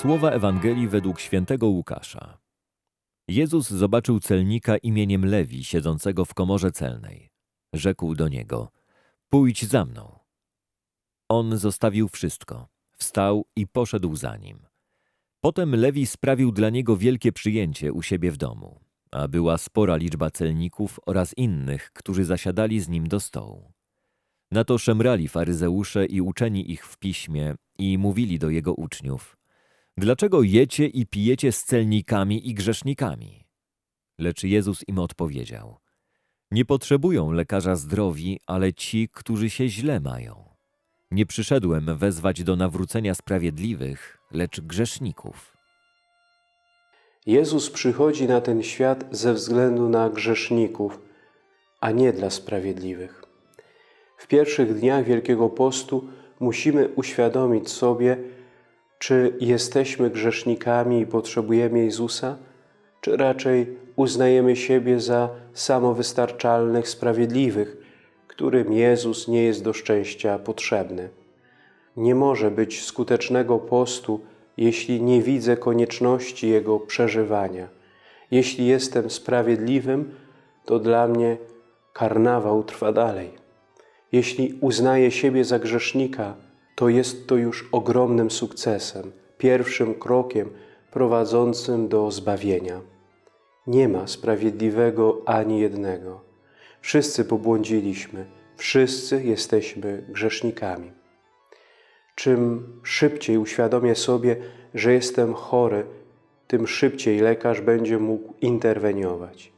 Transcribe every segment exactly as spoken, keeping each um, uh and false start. Słowa Ewangelii według Świętego Łukasza. Jezus zobaczył celnika imieniem Lewi, siedzącego w komorze celnej. Rzekł do niego: pójdź za mną. On zostawił wszystko, wstał i poszedł za nim. Potem Lewi sprawił dla niego wielkie przyjęcie u siebie w domu, a była spora liczba celników oraz innych, którzy zasiadali z nim do stołu. Na to szemrali faryzeusze i uczeni ich w piśmie i mówili do jego uczniów: dlaczego jecie i pijecie z celnikami i grzesznikami? Lecz Jezus im odpowiedział: nie potrzebują lekarza zdrowi, ale ci, którzy się źle mają. Nie przyszedłem wezwać do nawrócenia sprawiedliwych, lecz grzeszników. Jezus przychodzi na ten świat ze względu na grzeszników, a nie dla sprawiedliwych. W pierwszych dniach Wielkiego Postu musimy uświadomić sobie, czy jesteśmy grzesznikami i potrzebujemy Jezusa, czy raczej uznajemy siebie za samowystarczalnych, sprawiedliwych, którym Jezus nie jest do szczęścia potrzebny. Nie może być skutecznego postu, jeśli nie widzę konieczności jego przeżywania. Jeśli jestem sprawiedliwym, to dla mnie karnawał trwa dalej. Jeśli uznaję siebie za grzesznika, to jest to już ogromnym sukcesem, pierwszym krokiem prowadzącym do zbawienia. Nie ma sprawiedliwego ani jednego. Wszyscy pobłądziliśmy, wszyscy jesteśmy grzesznikami. Czym szybciej uświadomię sobie, że jestem chory, tym szybciej lekarz będzie mógł interweniować.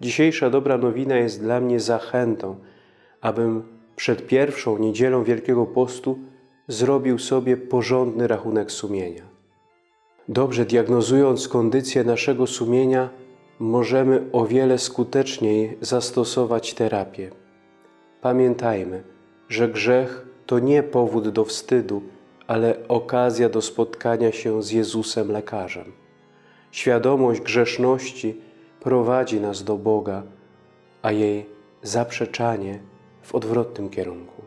Dzisiejsza dobra nowina jest dla mnie zachętą, abym przed pierwszą niedzielą Wielkiego Postu zrobił sobie porządny rachunek sumienia. Dobrze diagnozując kondycję naszego sumienia, możemy o wiele skuteczniej zastosować terapię. Pamiętajmy, że grzech to nie powód do wstydu, ale okazja do spotkania się z Jezusem lekarzem. Świadomość grzeszności prowadzi nas do Boga, a jej zaprzeczanie w odwrotnym kierunku.